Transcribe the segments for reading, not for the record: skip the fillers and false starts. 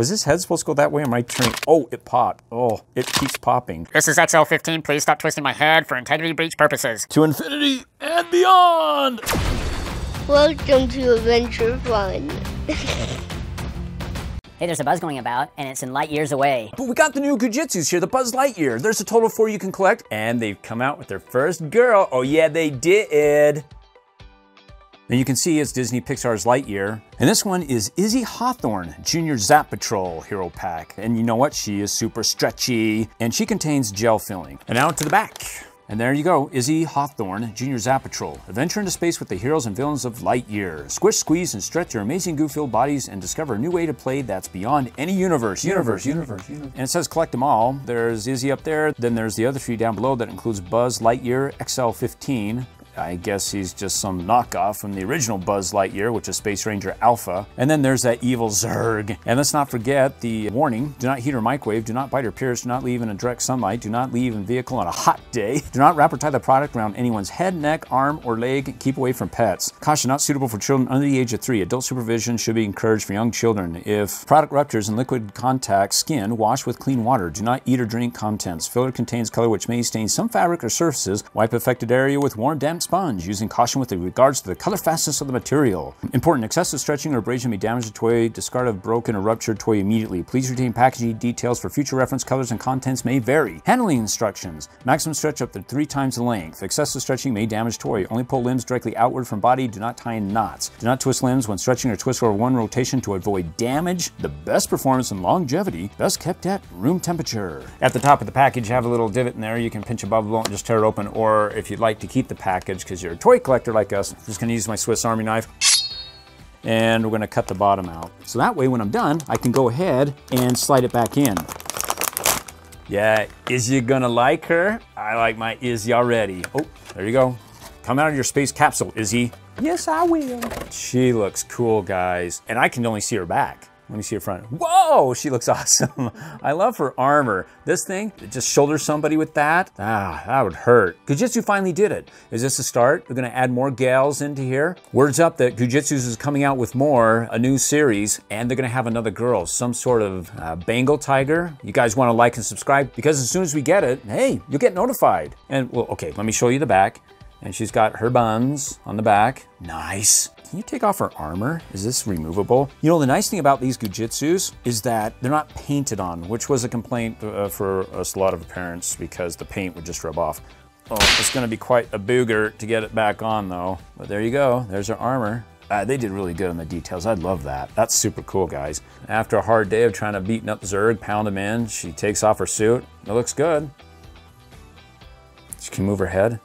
Was this head supposed to go that way? Am I turning? Oh, it popped. Oh, it keeps popping. This is XL15. Please stop twisting my head for integrity breach purposes. To infinity and beyond! Welcome to Adventure Fun. Hey, there's a buzz going about, and it's in light years away. But we got the new Goo Jit Zus here, the Buzz Lightyear. There's a total of 4 you can collect, and they've come out with their first girl. Oh yeah, they did. And you can see it's Disney Pixar's Lightyear. And this one is Izzy Hawthorne Jr. Zap Patrol Hero Pack. And you know what? She is super stretchy, and she contains gel filling. And now to the back. And there you go, Izzy Hawthorne Jr. Zap Patrol. Adventure into space with the heroes and villains of Lightyear. Squish, squeeze, and stretch your amazing goo-filled bodies and discover a new way to play that's beyond any universe. Universe. And it says collect them all. There's Izzy up there. Then there's the other few down below that includes Buzz Lightyear XL15. I guess he's just some knockoff from the original Buzz Lightyear, which is Space Ranger Alpha. And then there's that evil Zurg. And let's not forget the warning. Do not heat or microwave. Do not bite or pierce. Do not leave in direct sunlight. Do not leave in vehicle on a hot day. Do not wrap or tie the product around anyone's head, neck, arm, or leg. Keep away from pets. Caution not suitable for children under the age of 3. Adult supervision should be encouraged for young children. If product ruptures and liquid contact skin, wash with clean water. Do not eat or drink contents. Filler contains color which may stain some fabric or surfaces. Wipe affected area with warm, damp sponge, using caution with regards to the color fastness of the material. Important: excessive stretching or abrasion may damage the toy. Discard of broken or ruptured toy immediately. Please retain packaging details for future reference. Colors and contents may vary. Handling instructions: maximum stretch up to 3 times the length. Excessive stretching may damage toy. Only pull limbs directly outward from body. Do not tie in knots. Do not twist limbs when stretching or twist over one rotation to avoid damage. The best performance and longevity best kept at room temperature. At the top of the package, have a little divot in there. You can pinch a bubble and just tear it open, or if you'd like to keep the package because you're a toy collector like us, I'm just gonna use my Swiss Army knife, and we're gonna cut the bottom out. So that way when I'm done, I can go ahead and slide it back in. Yeah, Izzy gonna like her? I like my Izzy already. Oh, there you go. Come out of your space capsule, Izzy. Yes, I will. She looks cool, guys. And I can only see her back. Let me see her front. Whoa, she looks awesome. I love her armor. This thing, just shoulder somebody with that. Ah, that would hurt. Goo Jit Zus finally did it. Is this a start? We're gonna add more gals into here. Word's up that Goo Jit Zus is coming out with more, a new series, and they're gonna have another girl, some sort of Bengal tiger. You guys wanna like and subscribe, because as soon as we get it, hey, you'll get notified. And well, okay, let me show you the back. And she's got her buns on the back. Nice. Can you take off her armor? Is this removable? You know, the nice thing about these Goo Jit Zus is that they're not painted on, which was a complaint for us, a lot of parents, because the paint would just rub off. Oh, it's gonna be quite a booger to get it back on though. But there you go, there's her armor. They did really good on the details. I love that. That's super cool, guys. After a hard day of trying to beaten up Zurg, pound him in, she takes off her suit. It looks good. She can move her head.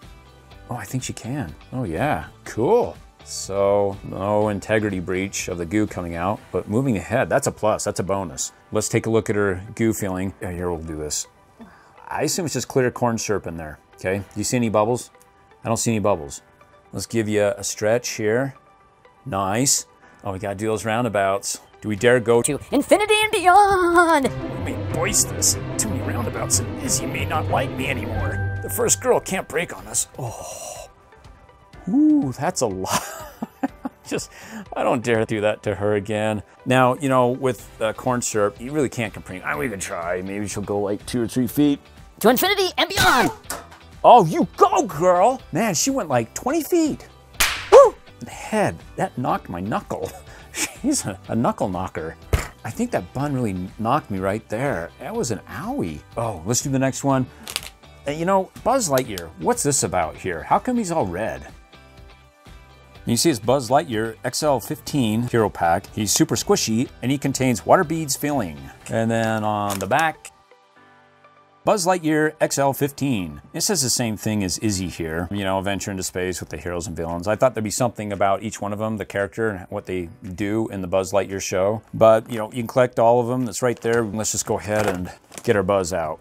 Oh, I think she can. Oh yeah, cool. So, no integrity breach of the goo coming out, but moving the head, that's a plus, that's a bonus. Let's take a look at her goo filling. Yeah, here, we'll do this. I assume it's just clear corn syrup in there, okay? Do you see any bubbles? I don't see any bubbles. Let's give you a stretch here. Nice. Oh, we gotta do those roundabouts. Do we dare go to infinity and beyond? We may voice this. Too many roundabouts, and Izzy may not like me anymore. The first girl can't break on us. Oh. Ooh, that's a lot. Just, I don't dare do that to her again. Now, you know, with corn syrup, you really can't complain. I won't even try. Maybe she'll go like 2 or 3 feet. To infinity and beyond. Oh, you go, girl. Man, she went like 20 feet. Woo! The head, that knocked my knuckle. She's a knuckle knocker. I think that bun really knocked me right there. That was an owie. Oh, let's do the next one. You know, Buzz Lightyear, what's this about here? How come he's all red? You see, it's Buzz Lightyear XL15 Hero Pack. He's super squishy, and he contains water beads filling. And then on the back, Buzz Lightyear XL15. It says the same thing as Izzy here. You know, venture into space with the heroes and villains. I thought there'd be something about each one of them, the character, and what they do in the Buzz Lightyear show. But, you know, you can collect all of them. That's right there. Let's just go ahead and get our Buzz out.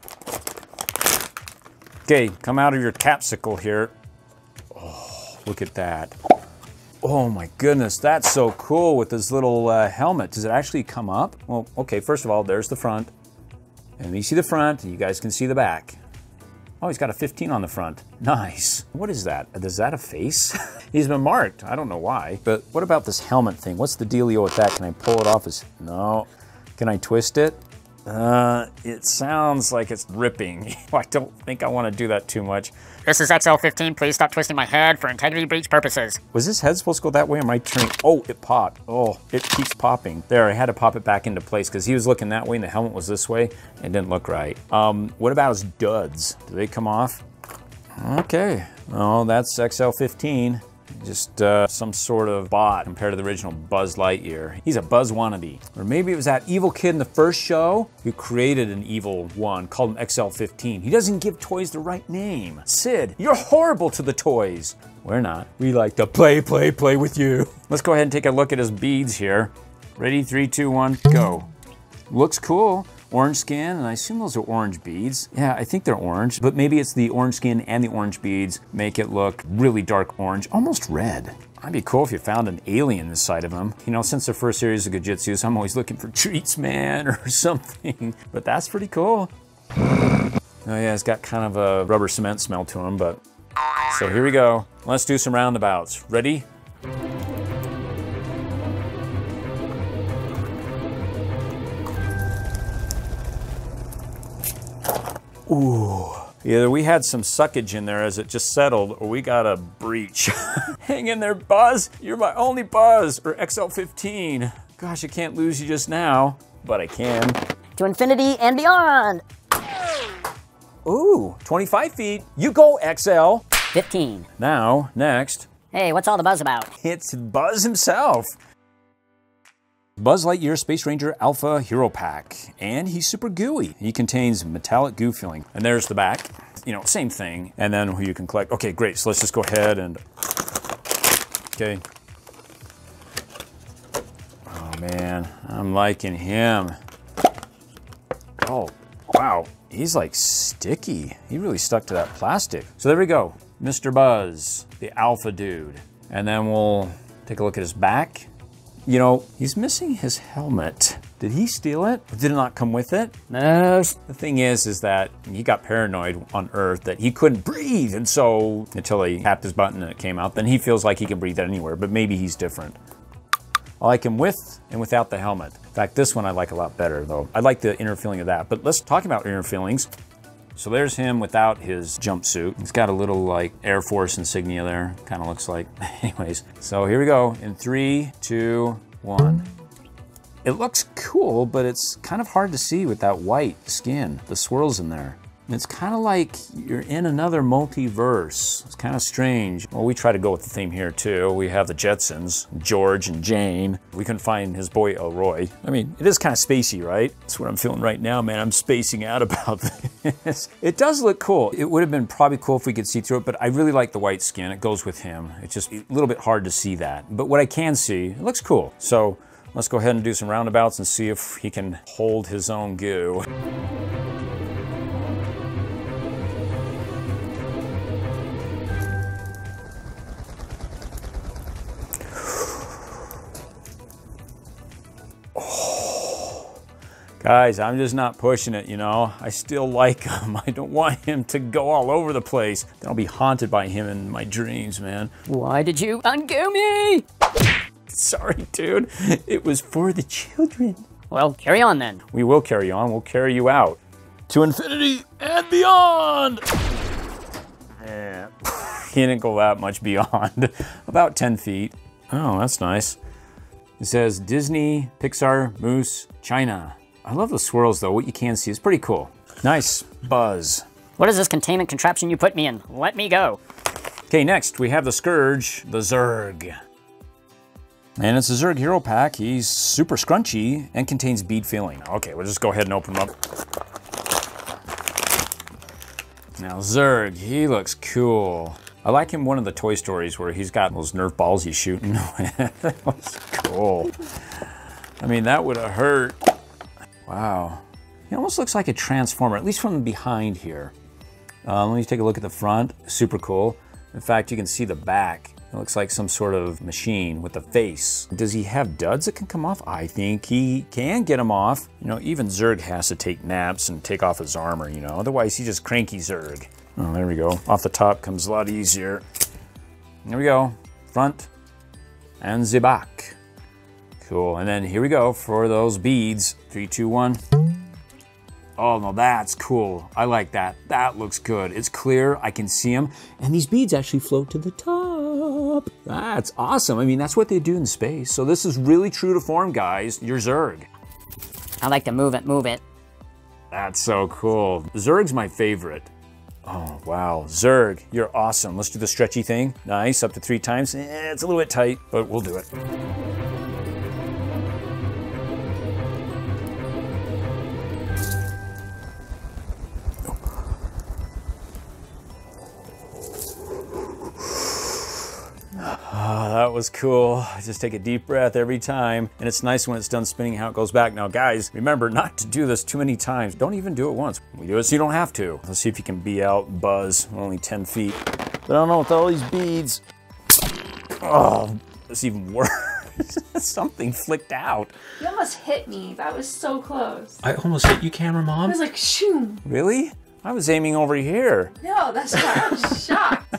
Okay, come out of your capsicle here. Oh, look at that. Oh my goodness, that's so cool with this little helmet. Does it actually come up? Well, okay, first of all, there's the front. And you see the front, you guys can see the back. Oh, he's got a 15 on the front. Nice. What is that? Is that a face? He's been marked, I don't know why. But what about this helmet thing? What's the dealio with that? Can I pull it off? No. Can I twist it? It sounds like it's ripping. I don't think I want to do that too much. This is XL15. Please stop twisting my head for integrity breach purposes. Was this head supposed to go that way? Or am I turning? Oh, it popped. Oh, it keeps popping. There, I had to pop it back into place because he was looking that way and the helmet was this way. It didn't look right. What about his duds? Do they come off? Okay. Oh, that's XL15. Just some sort of bot compared to the original Buzz Lightyear. He's a Buzz wannabe. Or maybe it was that evil kid in the first show who created an evil one, called him XL15. He doesn't give toys the right name. Sid, you're horrible to the toys. We're not. We like to play with you. Let's go ahead and take a look at his beads here. Ready, 3, 2, 1, go. Looks cool. Orange skin, and I assume those are orange beads. Yeah, I think they're orange, but maybe it's the orange skin and the orange beads make it look really dark orange, almost red. I'd be cool if you found an alien inside of him. You know, since the first series of Goo Jit Zus, I'm always looking for treats, man, or something, but that's pretty cool. Oh yeah, it's got kind of a rubber cement smell to him, but. So here we go. Let's do some roundabouts. Ready? Ooh, either we had some suckage in there as it just settled, or we got a breach. Hang in there, Buzz. You're my only Buzz, or XL15. Gosh, I can't lose you just now, but I can. To infinity and beyond. Ooh, 25 feet. You go, XL. 15. Now, next. Hey, what's all the buzz about? It's Buzz himself. Buzz Lightyear Space Ranger Alpha Hero Pack, and he's super gooey. He contains metallic goo filling. And there's the back, you know, same thing. And then you can collect, okay, great, so let's just go ahead and, okay. Oh man, I'm liking him. Oh, wow, he's like sticky. He really stuck to that plastic. So there we go, Mr. Buzz, the Alpha dude. And then we'll take a look at his back. You know, he's missing his helmet. Did he steal it? Did it not come with it? No. The thing is that he got paranoid on Earth that he couldn't breathe. And so until he tapped his button and it came out, then he feels like he can breathe anywhere, but maybe he's different. I like him with and without the helmet. In fact, this one I like a lot better though. I like the inner feeling of that, but let's talk about inner feelings. So there's him without his jumpsuit. He's got a little like Air Force insignia there, kind of looks like. Anyways, so here we go in 3, 2, 1. It looks cool, but it's kind of hard to see with that white skin, the swirls in there. It's kind of like you're in another multiverse. It's kind of strange. Well, we try to go with the theme here too. We have the Jetsons, George and Jane. We couldn't find his boy Elroy. I mean, it is kind of spacey, right? That's what I'm feeling right now, man. I'm spacing out about this. It does look cool. It would have been probably cool if we could see through it, but I really like the white skin. It goes with him. It's just a little bit hard to see that. But what I can see, it looks cool. So let's go ahead and do some roundabouts and see if he can hold his own goo. Guys, I'm just not pushing it, you know? I still like him. I don't want him to go all over the place. Then I'll be haunted by him in my dreams, man. Why did you ungoo me? Sorry, dude. It was for the children. Well, carry on then. We will carry on. We'll carry you out. To infinity and beyond! Yeah. He didn't go that much beyond. About 10 feet. Oh, that's nice. It says Disney, Pixar, Moose, China. I love the swirls though, what you can see is pretty cool. Nice, Buzz. What is this containment contraption you put me in? Let me go. Okay, next we have the Scourge, the Zurg. And it's a Zurg Hero Pack. He's super scrunchy and contains bead filling. Okay, we'll just go ahead and open them up. Now Zurg, he looks cool. I like him one of the Toy Stories where he's got those Nerf balls he's shooting. That was cool. I mean, that would have hurt. Wow, he almost looks like a Transformer, at least from behind here. Let me take a look at the front, super cool. In fact, you can see the back. It looks like some sort of machine with a face. Does he have duds that can come off? I think he can get them off. You know, even Zurg has to take naps and take off his armor, you know, otherwise he's just cranky Zurg. Oh, there we go. Off the top comes a lot easier. There we go, front and the back. Cool, and then here we go for those beads. 3, 2, 1. Oh no, that's cool. I like that. That looks good. It's clear, I can see them. And these beads actually float to the top. That's awesome. I mean, that's what they do in space. So this is really true to form, guys. You're Zurg. I like to move it, move it. That's so cool. Zurg's my favorite. Oh, wow. Zurg, you're awesome. Let's do the stretchy thing. Nice, up to 3 times. It's a little bit tight, but we'll do it. That was cool. I just take a deep breath every time. And it's nice when it's done spinning how it goes back. Now guys, remember not to do this too many times. Don't even do it once. We do it so you don't have to. Let's see if you can be out Buzz. We're only 10 feet. But I don't know, with all these beads. Oh, that's even worse. Something flicked out. You almost hit me. That was so close. I almost hit you, camera mom. I was like, shoo. Really? I was aiming over here. No, that's not. I was shocked.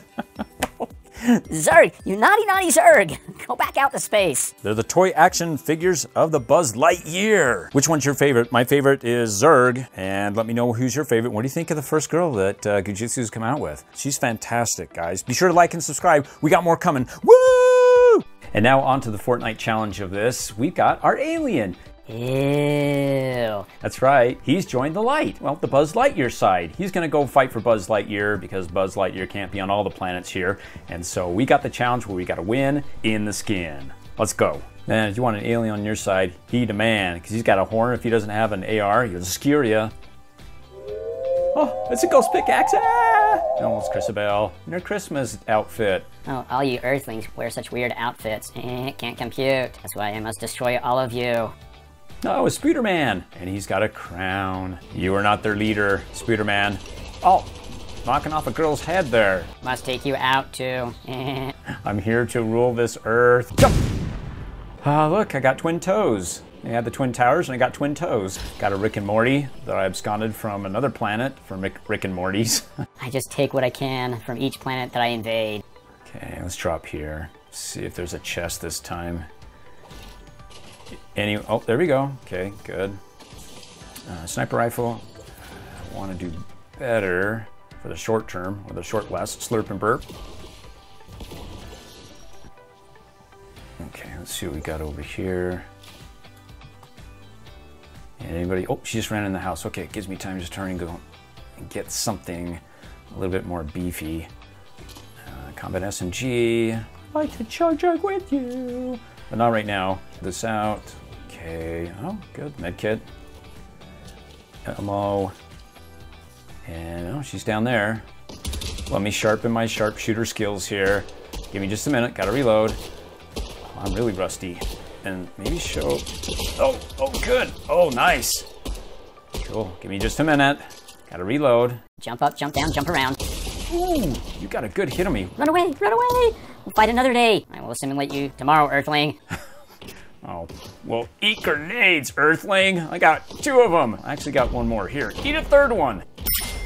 Zurg, you naughty, naughty Zurg. Go back out to space. They're the toy action figures of the Buzz Lightyear. Which one's your favorite? My favorite is Zurg. And let me know who's your favorite. What do you think of the first girl that Goo Jit Zus's come out with? She's fantastic, guys. Be sure to like and subscribe. We got more coming. Woo! And now on to the Fortnite challenge of this. We've got our alien. Ew. That's right, he's joined the light. Well, the Buzz Lightyear side. He's gonna go fight for Buzz Lightyear because Buzz Lightyear can't be on all the planets here. And so we got the challenge where we gotta win in the skin. Let's go. Man, if you want an alien on your side, he demand, because he's got a horn. If he doesn't have an AR, he'll skewer ya. Oh, it's a ghost pickaxe. Ah! Oh, it's Chrisabelle in her Christmas outfit. Oh, all you earthlings wear such weird outfits. Can't compute. That's why I must destroy all of you. No, it's Spooderman, and he's got a crown. You are not their leader, Spooderman. Oh, knocking off a girl's head there. Must take you out too. I'm here to rule this earth. Jump! Ah, look, I got twin toes. I had the twin towers and I got twin toes. Got a Rick and Morty that I absconded from another planet, from Rick and Morty's. I just take what I can from each planet that I invade. Okay, let's drop here. See if there's a chest this time. Anyway, oh, there we go. Okay, good. Sniper rifle. I want to do better for the short term, or the short last. Slurp and burp. Okay, let's see what we got over here. Anybody? Oh, she just ran in the house. Okay, it gives me time to turn and go and get something a little bit more beefy. Combat SMG. I could charge up with you. But not right now. This out. Okay. Oh, good. Medkit. Ammo. And oh, she's down there. Let me sharpen my sharpshooter skills here. Give me just a minute. Gotta reload. Oh, I'm really rusty. And maybe show. Oh, oh, good. Oh, nice. Cool. Give me just a minute. Gotta reload. Jump up, jump down, jump around. Ooh, you got a good hit on me. Run away, run away. We'll fight another day. I will assimilate you tomorrow, Earthling. Oh, well, eat grenades, Earthling. I got 2 of them. I actually got 1 more here. Eat a 3rd one.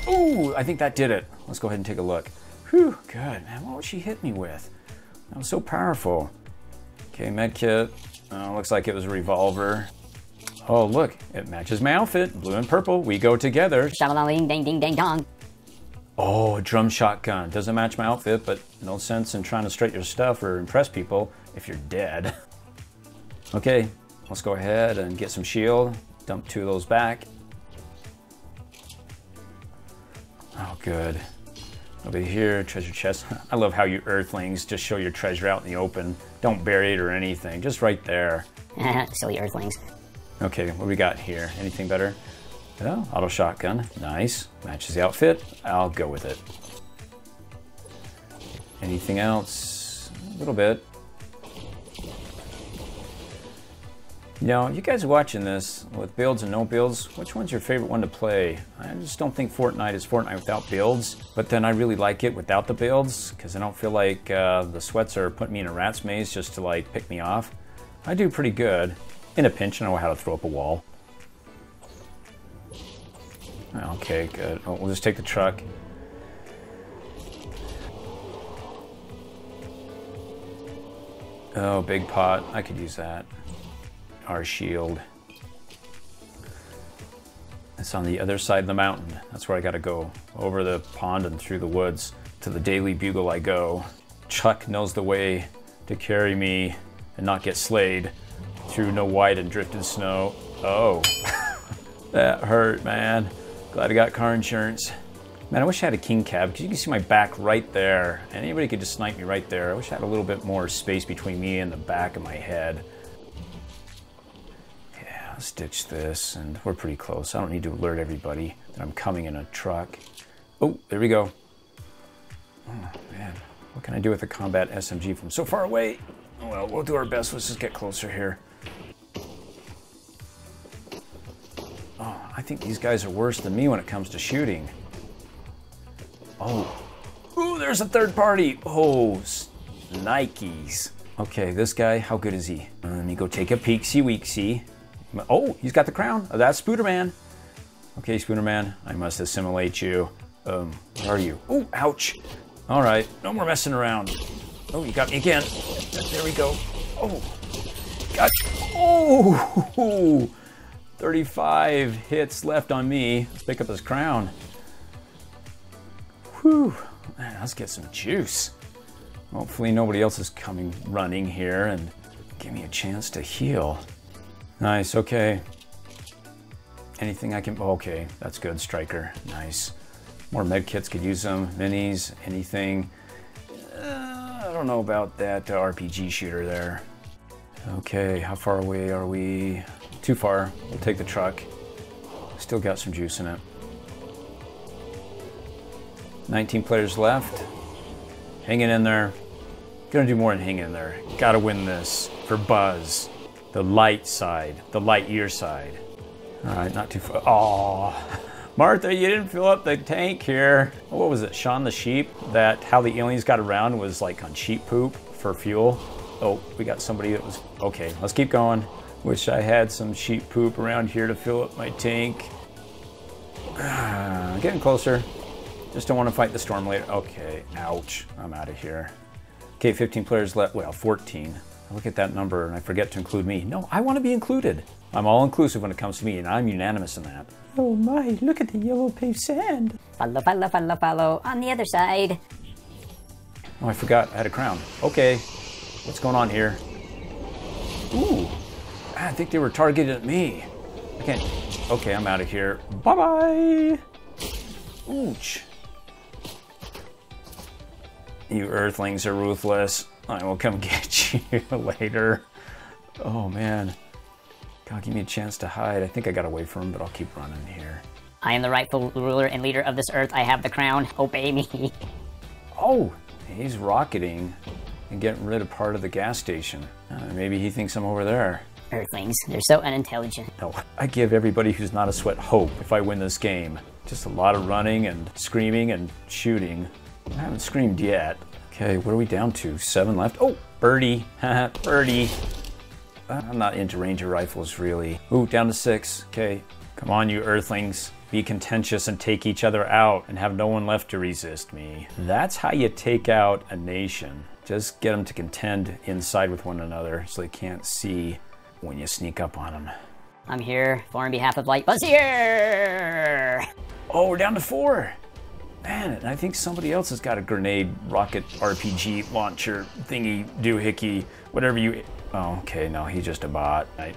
Ooh, I think that did it. Let's go ahead and take a look. Whew, good, man. What would she hit me with? That was so powerful. Okay, medkit. Oh, looks like it was a revolver. Oh, look, it matches my outfit. Blue and purple, we go together. Shabba-ling, ding, ding, ding, dong. Oh, a drum shotgun. Doesn't match my outfit, but no sense in trying to straighten your stuff or impress people if you're dead. Okay, let's go ahead and get some shield. Dump 2 of those back. Oh, good. Over here, treasure chest. I love how you earthlings just show your treasure out in the open. Don't bury it or anything, just right there. Silly earthlings. Okay, what do we got here? Anything better? Oh, auto shotgun, nice. Matches the outfit, I'll go with it. Anything else? A little bit. You know, you guys watching this with builds and no builds, which one's your favorite one to play? I just don't think Fortnite is Fortnite without builds, but then I really like it without the builds, because I don't feel like the sweats are putting me in a rat's maze just to like pick me off. I do pretty good. In a pinch, I know how to throw up a wall. Okay, good. Oh, we'll just take the truck. Oh, big pot. I could use that. our shield. It's on the other side of the mountain. That's where I gotta go. Over the pond and through the woods. To the Daily Bugle I go. Chuck knows the way to carry me and not get slayed. Through no white and drifted snow. Oh, that hurt, man. Glad I got car insurance. Man, I wish I had a king cab, because you can see my back right there. And anybody could just snipe me right there. I wish I had a little bit more space between me and the back of my head. Stitch this, and we're pretty close. I don't need to alert everybody that I'm coming in a truck. Oh, there we go. Oh, man. What can I do with a combat SMG from so far away? Well, we'll do our best. Let's just get closer here. Oh, I think these guys are worse than me when it comes to shooting. Oh. Ooh, there's a third party. Oh, Nikes. Okay, this guy, how good is he? Let me go take a peek-see-week-see. Oh, he's got the crown. Oh, that's Spooderman. Okay, Spooderman, I must assimilate you. Where are you? Oh, ouch. All right, no more messing around. Oh, you got me again. There we go. Oh, got you. Oh, 35 hits left on me. Let's pick up his crown. Whew, man, let's get some juice. Hopefully nobody else is coming running here and give me a chance to heal. Nice, okay. Anything I can, okay, that's good, Striker, nice. More med kits, could use them, minis, anything. I don't know about that RPG shooter there. Okay, how far away are we? Too far, we'll take the truck. Still got some juice in it. 19 players left. Hanging in there. Gonna do more than hanging in there. Gotta win this for Buzz. The light side, the Lightyear side. All right, not too far. Oh, Martha, you didn't fill up the tank here. What was it, Shaun the Sheep? That how the aliens got around was like on sheep poop for fuel. Oh, we got somebody that was, okay, let's keep going. Wish I had some sheep poop around here to fill up my tank. Getting closer. Just don't want to fight the storm later. Okay, ouch, I'm out of here. Okay, 15 players left, well, 14. I look at that number and I forget to include me. No, I want to be included. I'm all inclusive when it comes to me, and I'm unanimous in that. Oh my, look at the yellow paved sand. Follow, follow, follow, follow, on the other side. Oh, I forgot I had a crown. Okay, what's going on here? Ooh, I think they were targeted at me. I can't, okay, I'm out of here. Bye-bye. Ouch. You earthlings are ruthless. I will come get you later. Oh man, God, give me a chance to hide. I think I got away from him, but I'll keep running here. I am the rightful ruler and leader of this earth. I have the crown, obey me. Oh, he's rocketing and getting rid of part of the gas station. Maybe he thinks I'm over there. Earthlings, they're so unintelligent. No, I give everybody who's not a sweat hope if I win this game. Just a lot of running and screaming and shooting. I haven't screamed yet. Okay, what are we down to? 7 left. Oh, birdie, birdie. I'm not into Ranger rifles, really. Ooh, down to 6, okay. Come on, you earthlings. Be contentious and take each other out and have no one left to resist me. That's how you take out a nation. Just get them to contend inside with one another so they can't see when you sneak up on them. I'm here for on behalf of Light Buzz here. Oh, we're down to 4. Man, and I think somebody else has got a grenade, rocket, RPG, launcher, thingy, doohickey, whatever you... Oh, okay, no, he's just a bot. Right.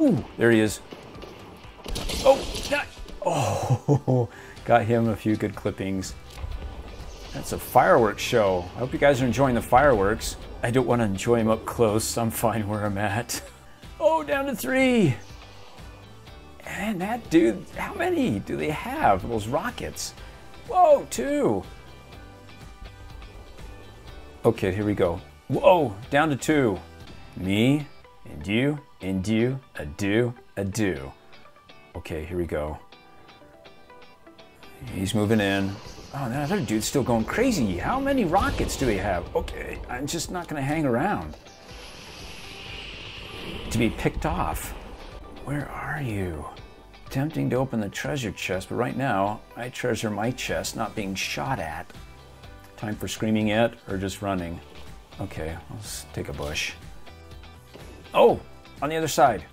Ooh, there he is. Oh, not... Oh, got him a few good clippings. That's a fireworks show. I hope you guys are enjoying the fireworks. I don't want to enjoy him up close. I'm fine where I'm at. Oh, down to 3. And that dude, how many do they have, of those rockets? Whoa, 2. Okay, here we go. Whoa, down to 2. Me, and you, a do. Okay, here we go. He's moving in. Oh, that other dude's still going crazy. How many rockets do we have? Okay, I'm just not gonna hang around. To be picked off. Where are you? Tempting to open the treasure chest, but right now, I treasure my chest not being shot at. Time for screaming it or just running. Okay, let's take a bush. Oh, on the other side.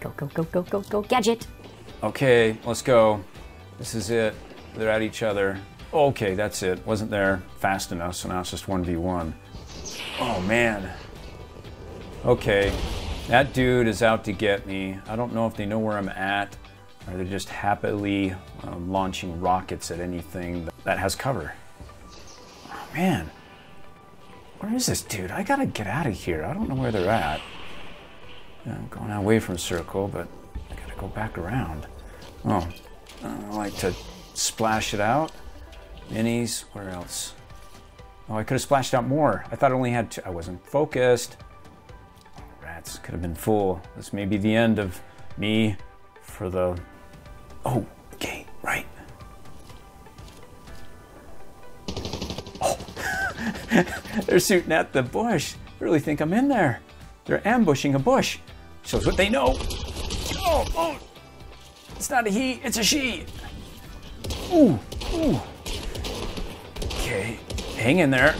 Go, go, go, go, go, go, Gadget. Okay, let's go. This is it. They're at each other. Okay, that's it. Wasn't there fast enough, so now it's just 1v1. Oh, man. Okay. That dude is out to get me. I don't know if they know where I'm at, or they're just happily launching rockets at anything that has cover. Oh, man. Where is this dude? I gotta get out of here. I don't know where they're at. I'm going away from circle, but I gotta go back around. Oh, I like to splash it out. Minis, where else? Oh, I could have splashed out more. I thought I only had two. I wasn't focused. Rats, could have been full. This may be the end of me for the... Oh, okay, right. Oh, they're shooting at the bush. I really think I'm in there. They're ambushing a bush. Shows what they know. Oh, oh. It's not a he, it's a she. Ooh, ooh. Okay, hang in there.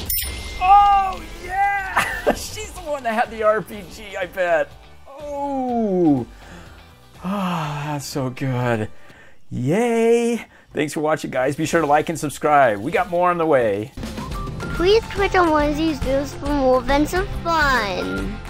Oh, yeah! She's the one that had the RPG, I bet. Oh, that's so good. Yay! Thanks for watching, guys. Be sure to like and subscribe. We got more on the way. Please click on one of these videos for more events of fun.